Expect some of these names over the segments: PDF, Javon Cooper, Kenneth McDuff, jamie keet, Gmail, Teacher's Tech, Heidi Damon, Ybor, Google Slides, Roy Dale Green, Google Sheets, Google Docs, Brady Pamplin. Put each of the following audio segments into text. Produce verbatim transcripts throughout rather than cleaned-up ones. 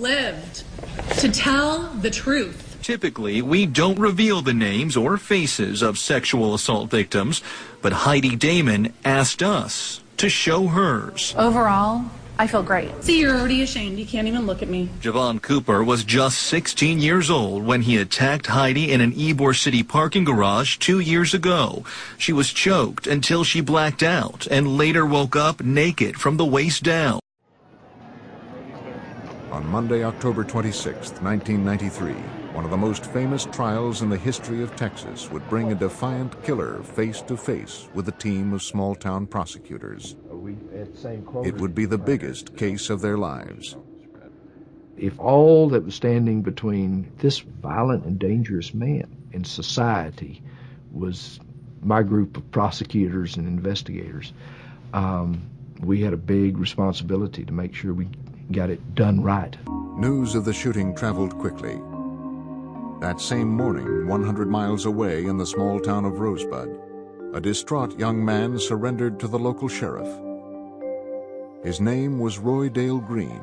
lived to tell the truth. Typically, we don't reveal the names or faces of sexual assault victims, but Heidi Damon asked us to show hers. Overall, I feel great. See, you're already ashamed. You can't even look at me. Javon Cooper was just sixteen years old when he attacked Heidi in an Ybor City parking garage two years ago. She was choked until she blacked out and later woke up naked from the waist down. On Monday, October twenty-sixth, nineteen ninety-three, one of the most famous trials in the history of Texas would bring a defiant killer face to face with a team of small-town prosecutors. It would be the biggest case of their lives. If all that was standing between this violent and dangerous man and society was my group of prosecutors and investigators, um, we had a big responsibility to make sure we got it done right. News of the shooting traveled quickly. That same morning, one hundred miles away in the small town of Rosebud, a distraught young man surrendered to the local sheriff. His name was Roy Dale Green,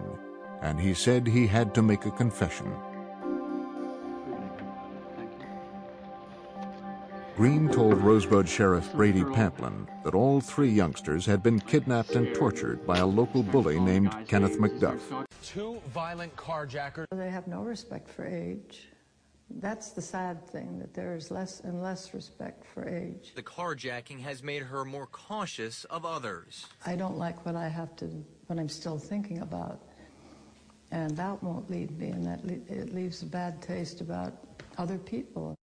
and he said he had to make a confession. Green told Rosebud Sheriff Brady Pamplin that all three youngsters had been kidnapped and tortured by a local bully named Kenneth McDuff. Two violent carjackers. They have no respect for age. That's the sad thing, that there is less and less respect for age. The carjacking has made her more cautious of others. I don't like what I have to, what I'm still thinking about. And that won't lead me, and that le it leaves a bad taste about other people.